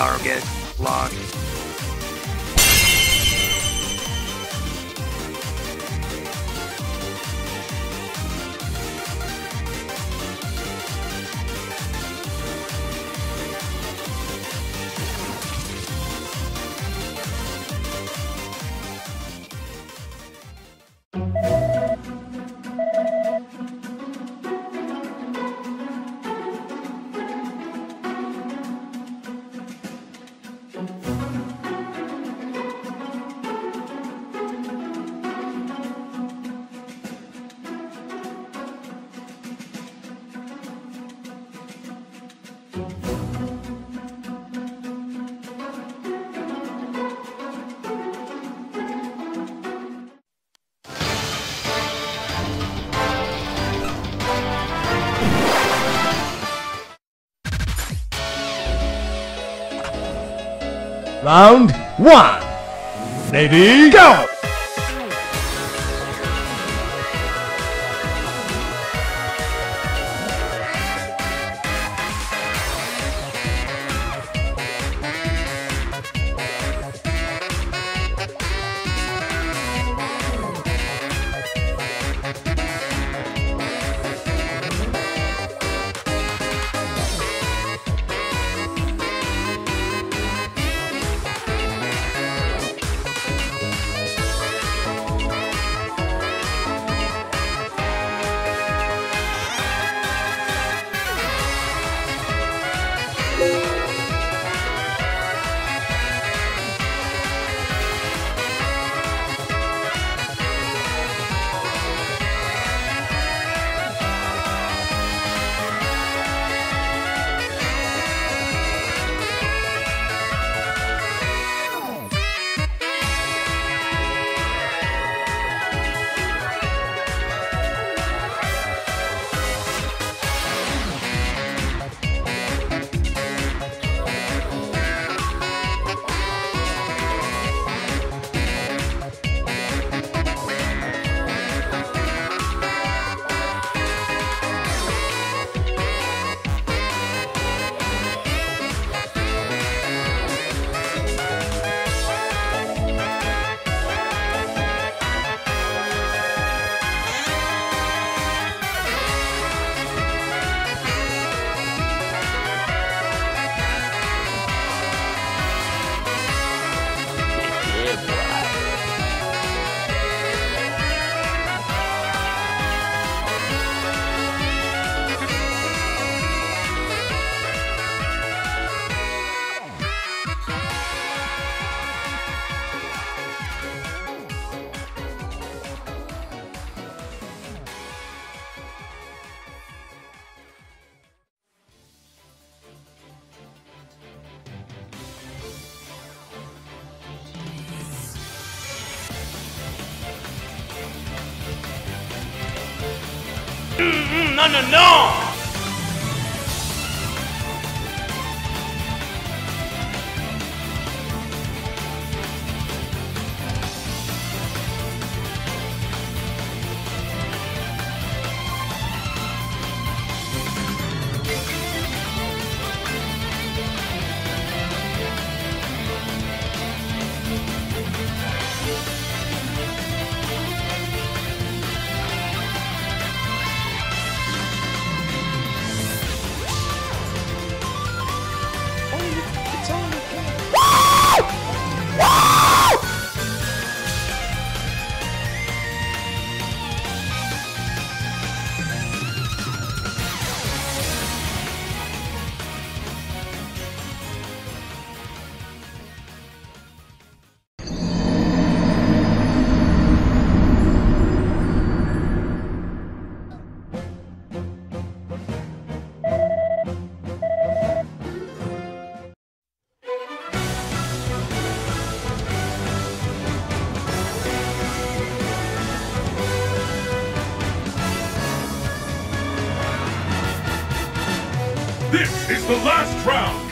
Target locked. Round one, ready, go! No! This is the last round!